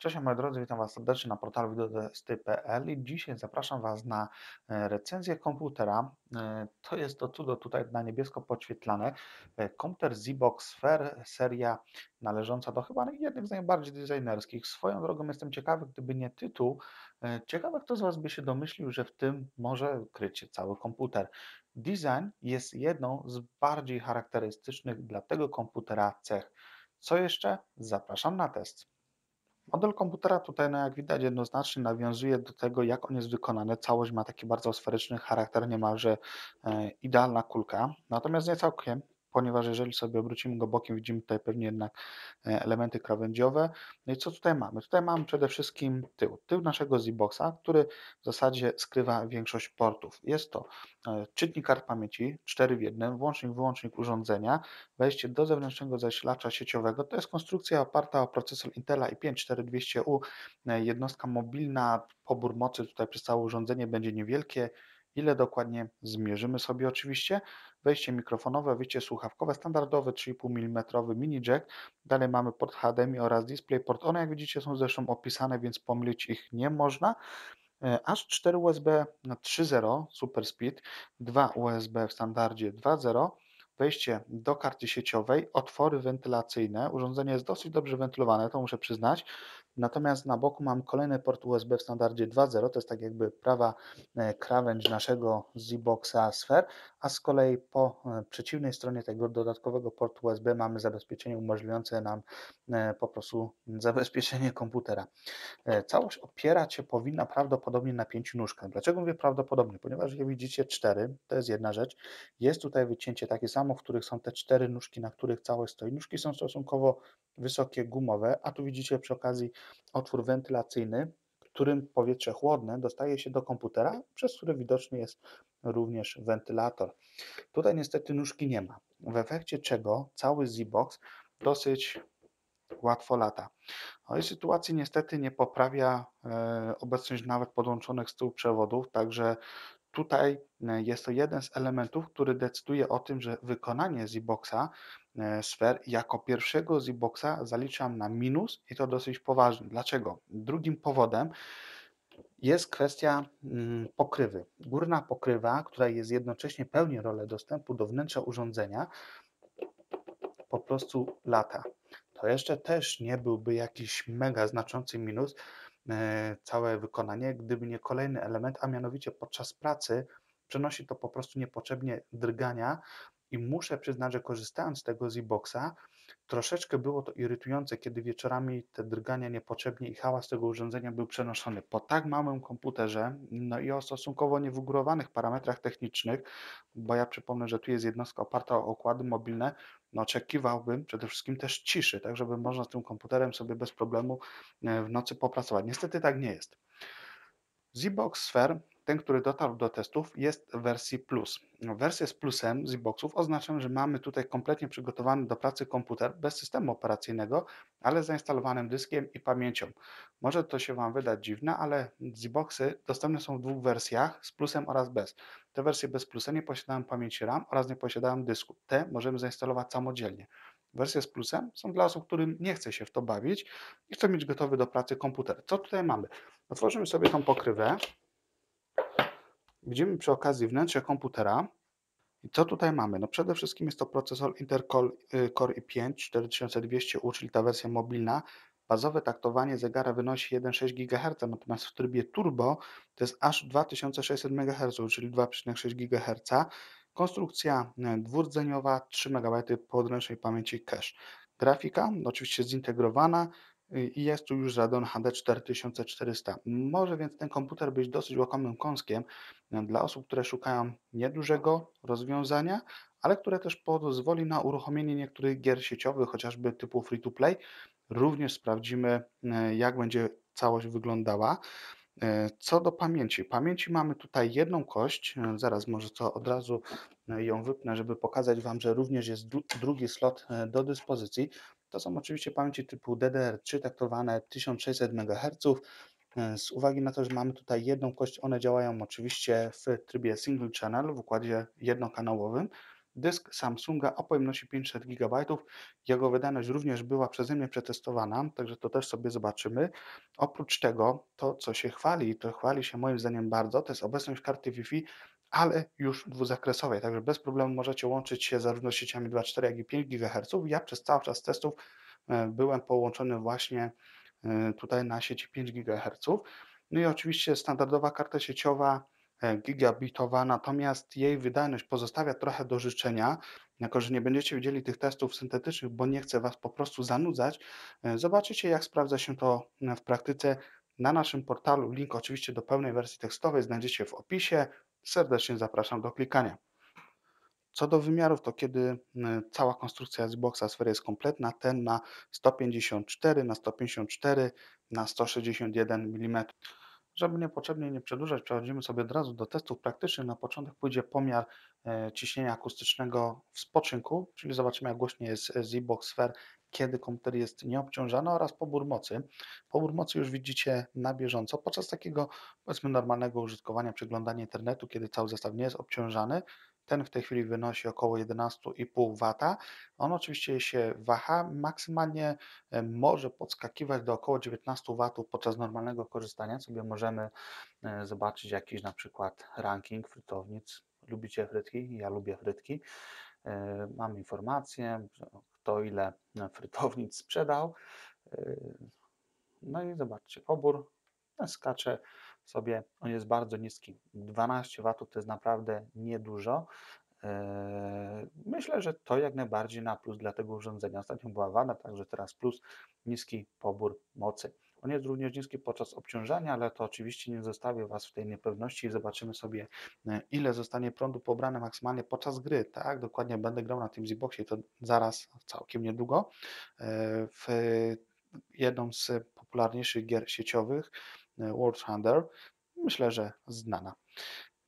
Cześć moi drodzy, witam Was serdecznie na portalu VideoTesty.pl i dzisiaj zapraszam Was na recenzję komputera. To jest to cudo tutaj na niebiesko podświetlane. Komputer Zbox Sphere, seria należąca do chyba jednych z najbardziej designerskich. Swoją drogą jestem ciekawy, gdyby nie tytuł. Ciekawe, kto z Was by się domyślił, że w tym może kryć się cały komputer. Design jest jedną z bardziej charakterystycznych dla tego komputera cech. Co jeszcze? Zapraszam na test. Model komputera tutaj, no jak widać, jednoznacznie nawiązuje do tego, jak on jest wykonany. Całość ma taki bardzo sferyczny charakter, niemalże idealna kulka. Natomiast nie całkiem, ponieważ jeżeli sobie obrócimy go bokiem, widzimy tutaj pewnie jednak elementy krawędziowe. No i co tutaj mamy? Tutaj mamy przede wszystkim tył. Tył naszego Zboxa, który w zasadzie skrywa większość portów. Jest to czytnik kart pamięci, 4 w 1, włącznik, wyłącznik urządzenia, wejście do zewnętrznego zasilacza sieciowego. To jest konstrukcja oparta o procesor Intela i5-4200U. Jednostka mobilna, pobór mocy tutaj przez całe urządzenie będzie niewielkie. Ile dokładnie zmierzymy sobie oczywiście. Wejście mikrofonowe, wyjście słuchawkowe, standardowe 3,5 mm mini jack. Dalej mamy port HDMI oraz DisplayPort. One jak widzicie są zresztą opisane, więc pomylić ich nie można. Aż 4 USB 3.0 Super Speed, 2 USB w standardzie 2.0. Wejście do karty sieciowej, otwory wentylacyjne. Urządzenie jest dosyć dobrze wentylowane, to muszę przyznać. Natomiast na boku mam kolejny port USB w standardzie 2.0, to jest tak jakby prawa krawędź naszego Zboxa Sphere, a z kolei po przeciwnej stronie tego dodatkowego portu USB mamy zabezpieczenie umożliwiające nam po prostu zabezpieczenie komputera. Całość opierać się powinna prawdopodobnie na 5 nóżkach. Dlaczego mówię prawdopodobnie? Ponieważ jak widzicie 4, to jest jedna rzecz. Jest tutaj wycięcie takie samo, w których są te 4 nóżki, na których całość stoi. Nóżki są stosunkowo wysokie, gumowe, a tu widzicie przy okazji otwór wentylacyjny, którym powietrze chłodne dostaje się do komputera, przez który widoczny jest również wentylator. Tutaj niestety nóżki nie ma, w efekcie czego cały Zbox dosyć łatwo lata. No i sytuacji niestety nie poprawia obecność nawet podłączonych z tyłu przewodów, także tutaj jest to jeden z elementów, który decyduje o tym, że wykonanie Zboxa Sphere jako pierwszego Zboxa zaliczam na minus i to dosyć poważny. Dlaczego? Drugim powodem jest kwestia pokrywy. Górna pokrywa, która jest jednocześnie pełni rolę dostępu do wnętrza urządzenia, po prostu lata. To jeszcze też nie byłby jakiś mega znaczący minus, całe wykonanie, gdyby nie kolejny element, a mianowicie podczas pracy przenosi to po prostu niepotrzebnie drgania i muszę przyznać, że korzystając z tego Zboxa troszeczkę było to irytujące, kiedy wieczorami te drgania niepotrzebnie i hałas tego urządzenia był przenoszony po tak małym komputerze, no i o stosunkowo niewygórowanych parametrach technicznych, bo ja przypomnę, że tu jest jednostka oparta o okłady mobilne, no oczekiwałbym przede wszystkim też ciszy, tak żeby można z tym komputerem sobie bez problemu w nocy popracować. Niestety tak nie jest. Zbox Sphere, ten, który dotarł do testów, jest w wersji plus. Wersja z plusem Zboxów oznacza, że mamy tutaj kompletnie przygotowany do pracy komputer bez systemu operacyjnego, ale z zainstalowanym dyskiem i pamięcią. Może to się Wam wydać dziwne, ale Zboxy dostępne są w dwóch wersjach, z plusem oraz bez. Te wersje bez plusa nie posiadają pamięci RAM oraz nie posiadają dysku. Te możemy zainstalować samodzielnie. Wersje z plusem są dla osób, którym nie chce się w to bawić i chcą mieć gotowy do pracy komputer. Co tutaj mamy? Otworzymy sobie tą pokrywę. Widzimy przy okazji wnętrze komputera. I co tutaj mamy? No przede wszystkim jest to procesor Intel Core i5-4200U, czyli ta wersja mobilna. Bazowe taktowanie zegara wynosi 1,6 GHz, natomiast w trybie turbo to jest aż 2600 MHz, czyli 2,6 GHz. Konstrukcja dwurdzeniowa, 3 MB podręcznej pamięci cache. Grafika oczywiście zintegrowana i jest tu już Radeon HD 4400. Może więc ten komputer być dosyć łakomym kąskiem dla osób, które szukają niedużego rozwiązania, ale które też pozwoli na uruchomienie niektórych gier sieciowych, chociażby typu free to play. Również sprawdzimy, jak będzie całość wyglądała. Co do pamięci, mamy tutaj jedną kość, zaraz może to od razu ją wypnę, żeby pokazać Wam, że również jest drugi slot do dyspozycji. To są oczywiście pamięci typu DDR3 taktowane 1600 MHz. Z uwagi na to, że mamy tutaj jedną kość, one działają oczywiście w trybie single channel, w układzie jednokanałowym. dysk Samsunga o pojemności 500 GB. Jego wydajność również była przeze mnie przetestowana, także to też sobie zobaczymy. Oprócz tego, to co się chwali, to chwali się moim zdaniem bardzo, to jest obecność karty Wi-Fi, ale już dwuzakresowej, także bez problemu możecie łączyć się zarówno z sieciami 2,4 jak i 5 GHz. Ja przez cały czas testów byłem połączony właśnie tutaj na sieci 5 GHz. No i oczywiście standardowa karta sieciowa gigabitowa, natomiast jej wydajność pozostawia trochę do życzenia, jako że nie będziecie widzieli tych testów syntetycznych, bo nie chcę Was po prostu zanudzać. Zobaczycie, jak sprawdza się to w praktyce na naszym portalu. Link oczywiście do pełnej wersji tekstowej znajdziecie w opisie. Serdecznie zapraszam do klikania. Co do wymiarów, to kiedy cała konstrukcja Zboxa Sphere jest kompletna, ten ma 154 na 154 na 161 mm. Żeby niepotrzebnie nie przedłużać, przechodzimy sobie od razu do testów praktycznych. Na początek pójdzie pomiar ciśnienia akustycznego w spoczynku, czyli zobaczymy, jak głośny jest Zbox Sphere, kiedy komputer jest nieobciążany, oraz pobór mocy. Pobór mocy już widzicie na bieżąco. Podczas takiego, powiedzmy, normalnego użytkowania, przeglądania internetu, kiedy cały zestaw nie jest obciążany, ten w tej chwili wynosi około 11,5 W. On oczywiście się waha, maksymalnie może podskakiwać do około 19 W podczas normalnego korzystania. Sobie możemy zobaczyć jakiś na przykład ranking frytownic. Lubicie frytki? Ja lubię frytki. Mam informację, kto ile frytownic sprzedał. No i zobaczcie, pobór skacze sobie, on jest bardzo niski. 12 W to jest naprawdę niedużo. Myślę, że to jak najbardziej na plus dla tego urządzenia. Ostatnio była wada, także teraz plus, niski pobór mocy. On jest również niski podczas obciążania, ale to oczywiście nie zostawię Was w tej niepewności i zobaczymy sobie, ile zostanie prądu pobrane maksymalnie podczas gry. Tak, dokładnie będę grał na tym Zboxie, to zaraz, całkiem niedługo, w jedną z popularniejszych gier sieciowych, War Thunder, myślę, że znana.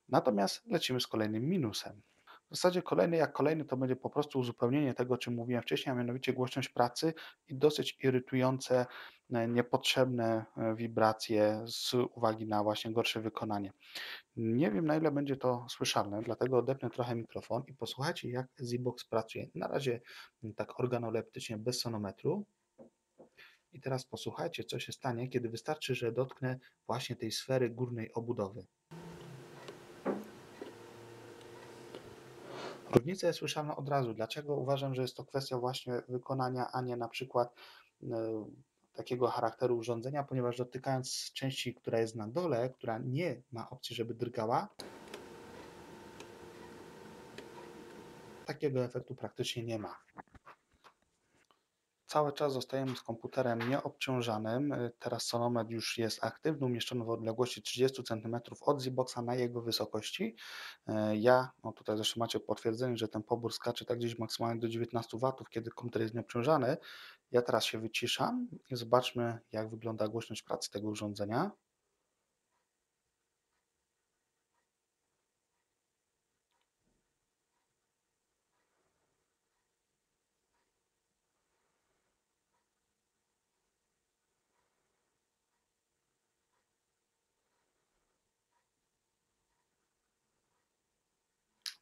Natomiast lecimy z kolejnym minusem. W zasadzie kolejny jak kolejny to będzie po prostu uzupełnienie tego, o czym mówiłem wcześniej, a mianowicie głośność pracy i dosyć irytujące, niepotrzebne wibracje z uwagi na właśnie gorsze wykonanie. Nie wiem, na ile będzie to słyszalne, dlatego odepnę trochę mikrofon i posłuchajcie, jak Zbox pracuje. Na razie tak organoleptycznie, bez sonometru. I teraz posłuchajcie, co się stanie, kiedy wystarczy, że dotknę właśnie tej sfery górnej obudowy. Różnica jest słyszalna od razu. Dlaczego? Uważam, że jest to kwestia właśnie wykonania, a nie na przykład takiego charakteru urządzenia, ponieważ dotykając części, która jest na dole, która nie ma opcji, żeby drgała, takiego efektu praktycznie nie ma. Cały czas zostajemy z komputerem nieobciążanym. Teraz sonometr już jest aktywny, umieszczony w odległości 30 cm od Zboxa na jego wysokości. Ja, no tutaj zresztą macie potwierdzenie, że ten pobór skacze tak gdzieś maksymalnie do 19 W, kiedy komputer jest nieobciążany. Ja teraz się wyciszam i zobaczmy, jak wygląda głośność pracy tego urządzenia.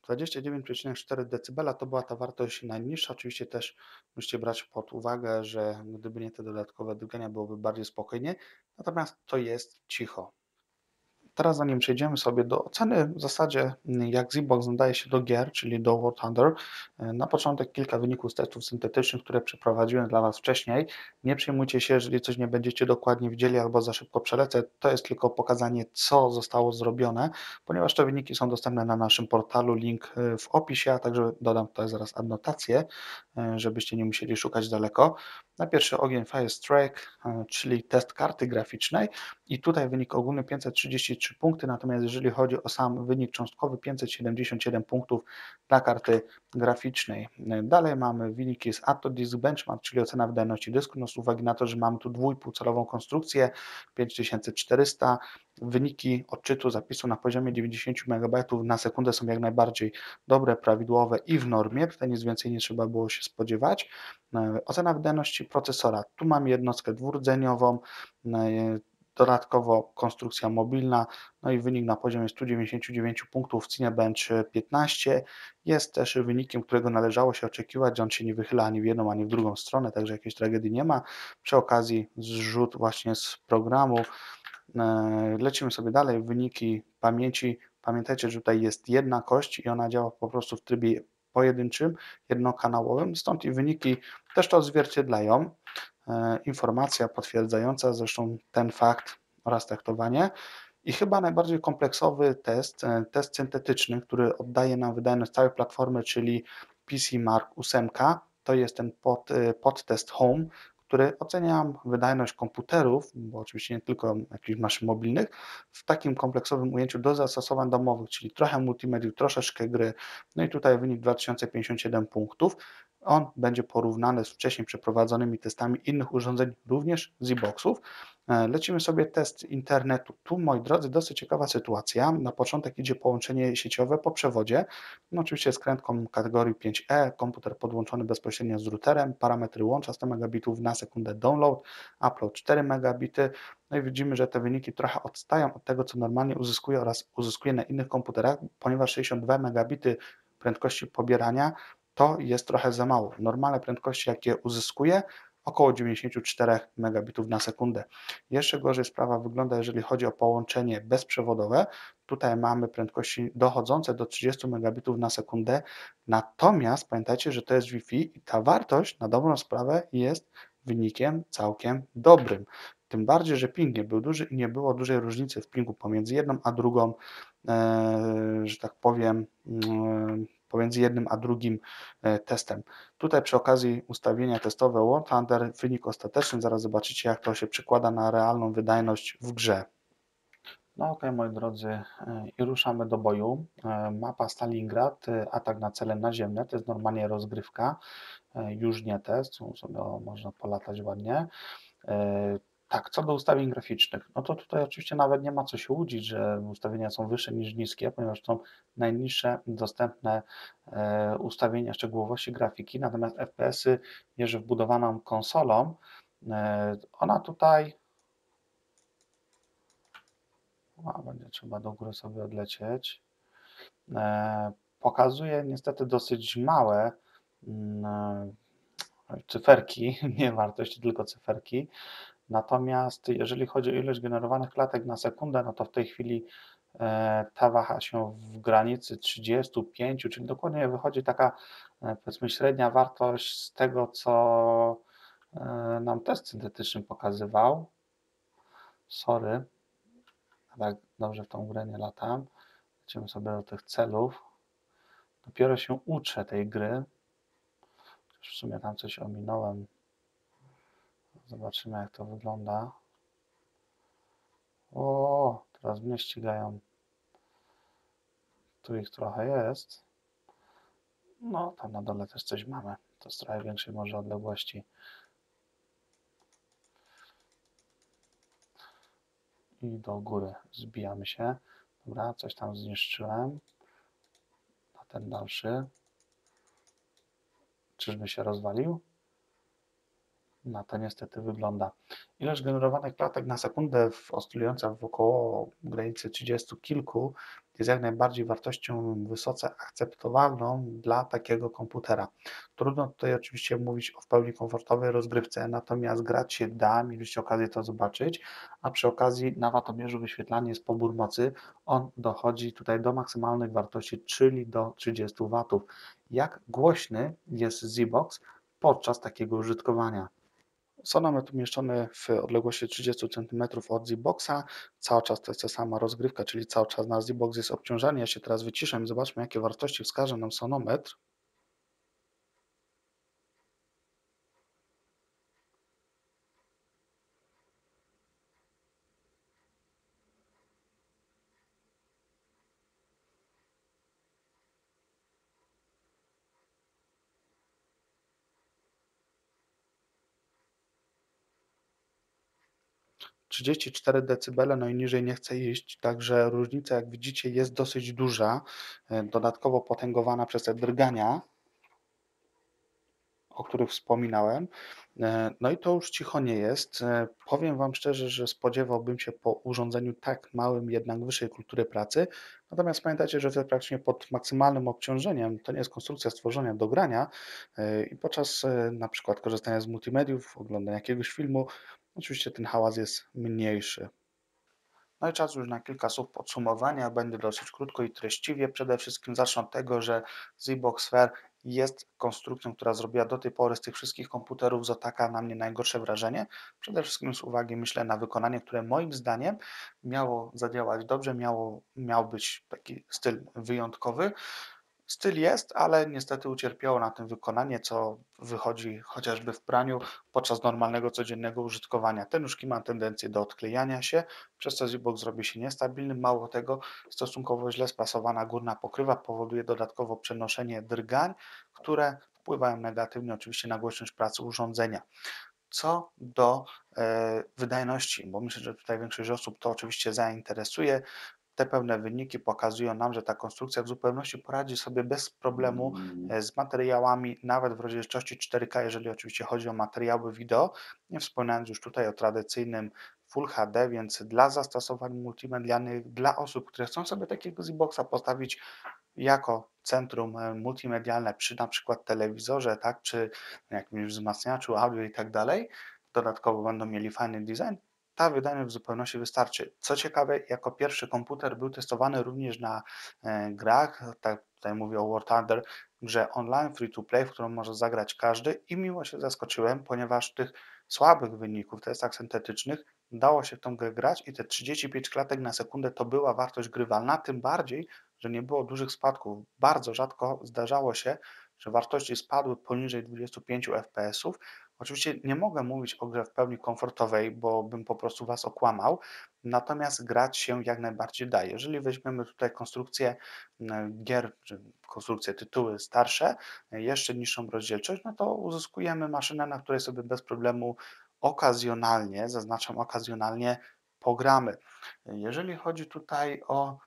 To 29,4 dB to była ta wartość najniższa. Oczywiście też musicie brać pod uwagę, że gdyby nie te dodatkowe drgania, byłoby bardziej spokojnie. Natomiast to jest cicho. Teraz zanim przejdziemy sobie do oceny, w zasadzie jak Zbox nadaje się do gier, czyli do War Thunder, na początek kilka wyników z testów syntetycznych, które przeprowadziłem dla Was wcześniej. Nie przejmujcie się, jeżeli coś nie będziecie dokładnie widzieli albo za szybko przelecę, to jest tylko pokazanie, co zostało zrobione, ponieważ te wyniki są dostępne na naszym portalu, link w opisie, a także dodam tutaj zaraz adnotację, żebyście nie musieli szukać daleko. Na pierwszy ogień Fire Strike, czyli test karty graficznej i tutaj wynik ogólny 533 punkty, natomiast jeżeli chodzi o sam wynik cząstkowy 577 punktów dla karty graficznej. Dalej mamy wyniki z AttoDisk Benchmark, czyli ocena wydajności dysku, no z uwagi na to, że mamy tu 2,5-calową konstrukcję 5400, wyniki odczytu zapisu na poziomie 90 MB na sekundę są jak najbardziej dobre, prawidłowe i w normie, tutaj nic więcej nie trzeba było się spodziewać. Ocena wydajności procesora, tu mam jednostkę dwurdzeniową, dodatkowo konstrukcja mobilna, no i wynik na poziomie 199 punktów w Cinebench 15 jest też wynikiem, którego należało się oczekiwać, on się nie wychyla ani w jedną, ani w drugą stronę, także jakiejś tragedii nie ma. Przy okazji zrzut właśnie z programu. Lecimy sobie dalej, wyniki pamięci. Pamiętajcie, że tutaj jest jedna kość i ona działa po prostu w trybie pojedynczym, jednokanałowym, stąd i wyniki też to odzwierciedlają. Informacja potwierdzająca zresztą ten fakt oraz traktowanie. I chyba najbardziej kompleksowy test, test syntetyczny, który oddaje nam wydajność całej platformy, czyli PC Mark 8. To jest ten podtest Home, który oceniam wydajność komputerów, bo oczywiście nie tylko jakichś maszyn mobilnych, w takim kompleksowym ujęciu do zastosowań domowych, czyli trochę multimediów, troszeczkę gry. No i tutaj wynik 2057 punktów. On będzie porównany z wcześniej przeprowadzonymi testami innych urządzeń, również Zboxów. Lecimy sobie test internetu. Tu, moi drodzy, dosyć ciekawa sytuacja. Na początek idzie połączenie sieciowe po przewodzie. No, oczywiście z krętką kategorii 5E, komputer podłączony bezpośrednio z routerem, parametry łącza 100 megabitów na sekundę download, upload 4 megabity. No i widzimy, że te wyniki trochę odstają od tego, co normalnie uzyskuje oraz uzyskuje na innych komputerach, ponieważ 62 megabity prędkości pobierania to jest trochę za mało. Normalne prędkości, jakie uzyskuje, około 94 megabitów na sekundę. Jeszcze gorzej sprawa wygląda, jeżeli chodzi o połączenie bezprzewodowe. Tutaj mamy prędkości dochodzące do 30 megabitów na sekundę. Natomiast pamiętajcie, że to jest Wi-Fi i ta wartość na dobrą sprawę jest wynikiem całkiem dobrym. Tym bardziej, że ping nie był duży i nie było dużej różnicy w pingu pomiędzy jedną a drugą, że tak powiem, pomiędzy jednym a drugim testem. Tutaj przy okazji ustawienia testowe War Thunder, wynik ostateczny, zaraz zobaczycie, jak to się przekłada na realną wydajność w grze. No ok, moi drodzy, i ruszamy do boju. Mapa Stalingrad, atak na cele naziemne, to jest normalnie rozgrywka, już nie test, sobie można polatać ładnie. Tak, co do ustawień graficznych, no to tutaj oczywiście nawet nie ma co się łudzić, że ustawienia są wyższe niż niskie, ponieważ są najniższe dostępne ustawienia szczegółowości grafiki, natomiast FPS-y mierzy wbudowaną konsolą. Ona tutaj... będzie trzeba do góry sobie odlecieć. Pokazuje niestety dosyć małe cyferki, nie wartości, tylko cyferki. Natomiast jeżeli chodzi o ilość generowanych klatek na sekundę, no to w tej chwili ta waha się w granicy 35, czyli dokładnie wychodzi taka, powiedzmy, średnia wartość z tego, co nam test syntetyczny pokazywał. Sorry, tak dobrze w tą grę nie latam. Lecimy sobie do tych celów. Dopiero się uczę tej gry. W sumie tam coś ominąłem. Zobaczymy, jak to wygląda. O, teraz mnie ścigają. Tu ich trochę jest. No, tam na dole też coś mamy. To z trochę większej może odległości. I do góry zbijamy się. Dobra, coś tam zniszczyłem. A ten dalszy. Czyżby się rozwalił? No to niestety wygląda. Ilość generowanych klatek na sekundę oscylująca wokoło granicy 30 kilku jest jak najbardziej wartością wysoce akceptowalną dla takiego komputera. Trudno tutaj oczywiście mówić o w pełni komfortowej rozgrywce, natomiast grać się da, mieliście okazję to zobaczyć, a przy okazji na watomierzu wyświetlanie jest pobór mocy, on dochodzi tutaj do maksymalnych wartości, czyli do 30 W. Jak głośny jest Zbox podczas takiego użytkowania? Są mamy tu umieszczone w odległości 30 cm od Zboxa. Cały czas to jest ta sama rozgrywka, czyli cały czas na Zbox jest obciążanie. Ja się teraz wyciszę i zobaczmy, jakie wartości wskaże nam sonometr. ...34 dB, no i niżej nie chce iść, także różnica, jak widzicie, jest dosyć duża, dodatkowo potęgowana przez te drgania. o których wspominałem. No i to już cicho nie jest. Powiem Wam szczerze, że spodziewałbym się po urządzeniu tak małym jednak wyższej kultury pracy. Natomiast pamiętajcie, że to jest praktycznie pod maksymalnym obciążeniem. To nie jest konstrukcja stworzenia do grania i podczas na przykład korzystania z multimediów, oglądania jakiegoś filmu, oczywiście ten hałas jest mniejszy. No i czas już na kilka słów podsumowania. Będę dosyć krótko i treściwie. Przede wszystkim zacznę od tego, że Zbox Sphere jest konstrukcją, która zrobiła do tej pory z tych wszystkich komputerów z Otaka na mnie najgorsze wrażenie. Przede wszystkim z uwagi myślę na wykonanie, które moim zdaniem miało zadziałać dobrze, miał być taki styl wyjątkowy. Styl jest, ale niestety ucierpiało na tym wykonanie, co wychodzi chociażby w praniu podczas normalnego, codziennego użytkowania. Ten nóżki ma tendencję do odklejania się, przez co Zbox zrobi się niestabilny. Mało tego, stosunkowo źle spasowana górna pokrywa powoduje dodatkowo przenoszenie drgań, które wpływają negatywnie oczywiście na głośność pracy urządzenia. Co do wydajności, bo myślę, że tutaj większość osób to oczywiście zainteresuje. Te pełne wyniki pokazują nam, że ta konstrukcja w zupełności poradzi sobie bez problemu z materiałami, nawet w rozdzielczości 4K, jeżeli oczywiście chodzi o materiały wideo, nie wspominając już tutaj o tradycyjnym Full HD, więc dla zastosowań multimedialnych, dla osób, które chcą sobie takiego Zboxa postawić jako centrum multimedialne przy na przykład telewizorze, tak, czy jakimś wzmacniaczu audio i tak dalej, dodatkowo będą mieli fajny design. Ta wydajność w zupełności wystarczy. Co ciekawe, jako pierwszy komputer był testowany również na grach, tak tutaj mówię o War Thunder, grze online, free to play, w którą może zagrać każdy i miło się zaskoczyłem, ponieważ tych słabych wyników, testach syntetycznych, dało się w tą grę grać i te 35 klatek na sekundę to była wartość grywalna, tym bardziej, że nie było dużych spadków. Bardzo rzadko zdarzało się, że wartości spadły poniżej 25 fps-ów. Oczywiście nie mogę mówić o grze w pełni komfortowej, bo bym po prostu Was okłamał, natomiast grać się jak najbardziej daje. Jeżeli weźmiemy tutaj konstrukcję gier, czy konstrukcję tytuły starsze, jeszcze niższą rozdzielczość, no to uzyskujemy maszynę, na której sobie bez problemu okazjonalnie, zaznaczam okazjonalnie, pogramy. Jeżeli chodzi tutaj o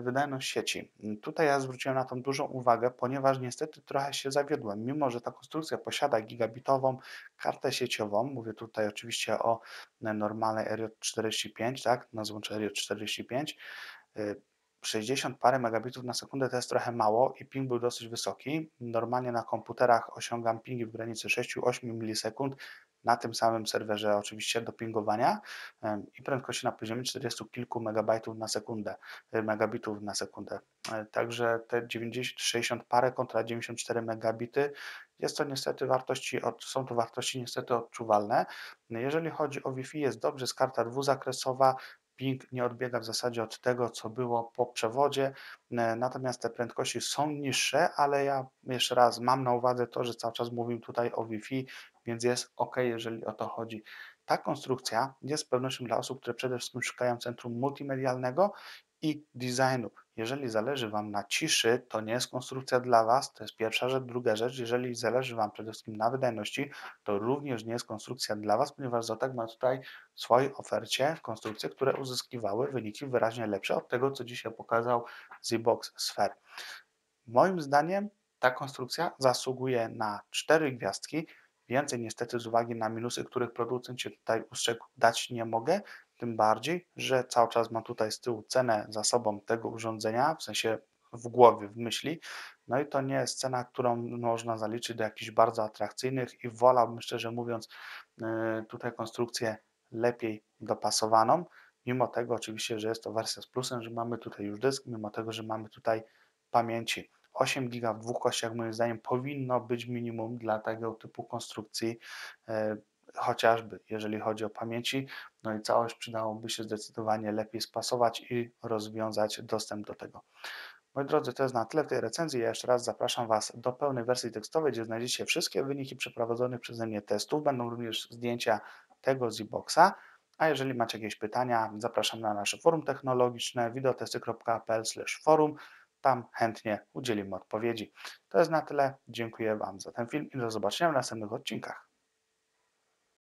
wydajność sieci. Tutaj ja zwróciłem na to dużą uwagę, ponieważ niestety trochę się zawiodłem. Mimo że ta konstrukcja posiada gigabitową kartę sieciową, mówię tutaj oczywiście o normalnej RJ45, tak, na złącze RJ45, 60 parę megabitów na sekundę to jest trochę mało i ping był dosyć wysoki. Normalnie na komputerach osiągam pingi w granicy 6-8 milisekund na tym samym serwerze oczywiście do pingowania i prędkości na poziomie 40 kilku megabajtów na sekundę, megabitów na sekundę. Także te 60 parę kontra 94 megabity jest to niestety są to wartości niestety odczuwalne. Jeżeli chodzi o Wi-Fi jest dobrze, jest karta dwuzakresowa, ping nie odbiega w zasadzie od tego, co było po przewodzie, natomiast te prędkości są niższe, ale ja jeszcze raz mam na uwadze to, że cały czas mówimy tutaj o Wi-Fi, więc jest ok, jeżeli o to chodzi. Ta konstrukcja jest z pewnością dla osób, które przede wszystkim szukają centrum multimedialnego i designu. Jeżeli zależy Wam na ciszy, to nie jest konstrukcja dla Was, to jest pierwsza rzecz. Druga rzecz, jeżeli zależy Wam przede wszystkim na wydajności, to również nie jest konstrukcja dla Was, ponieważ Zotac ma tutaj w swojej ofercie konstrukcje, które uzyskiwały wyniki wyraźnie lepsze od tego, co dzisiaj pokazał Zbox Sphere. Moim zdaniem ta konstrukcja zasługuje na 4 gwiazdki, więcej niestety z uwagi na minusy, których producent się tutaj ustrzegł, dać nie mogę. Tym bardziej, że cały czas mam tutaj z tyłu cenę za sobą tego urządzenia, w sensie w głowie, w myśli. No i to nie jest cena, którą można zaliczyć do jakichś bardzo atrakcyjnych i wolałbym szczerze mówiąc tutaj konstrukcję lepiej dopasowaną. Mimo tego oczywiście, że jest to wersja z plusem, że mamy tutaj już dysk, mimo tego, że mamy tutaj pamięci. 8 GB w dwóch kościach moim zdaniem powinno być minimum dla tego typu konstrukcji, chociażby jeżeli chodzi o pamięci, no i całość przydałoby się zdecydowanie lepiej spasować i rozwiązać dostęp do tego. Moi drodzy, to jest na tyle w tej recenzji. Ja jeszcze raz zapraszam Was do pełnej wersji tekstowej, gdzie znajdziecie wszystkie wyniki przeprowadzonych przeze mnie testów. Będą również zdjęcia tego Zboxa. A jeżeli macie jakieś pytania, zapraszam na nasze forum technologiczne videotesty.pl/forum. Tam chętnie udzielimy odpowiedzi. To jest na tyle. Dziękuję Wam za ten film i do zobaczenia w następnych odcinkach.